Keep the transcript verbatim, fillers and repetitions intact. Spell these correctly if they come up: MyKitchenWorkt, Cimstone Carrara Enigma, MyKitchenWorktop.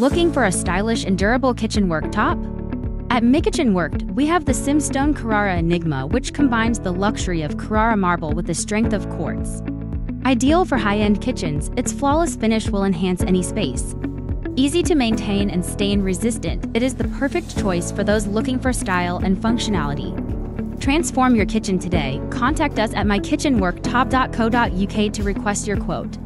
Looking for a stylish and durable kitchen worktop? At MyKitchenWorkt, we have the Cimstone Carrara Enigma, which combines the luxury of Carrara marble with the strength of quartz. Ideal for high-end kitchens, its flawless finish will enhance any space. Easy to maintain and stain-resistant, it is the perfect choice for those looking for style and functionality. Transform your kitchen today. Contact us at my kitchen worktop dot co dot U K to request your quote.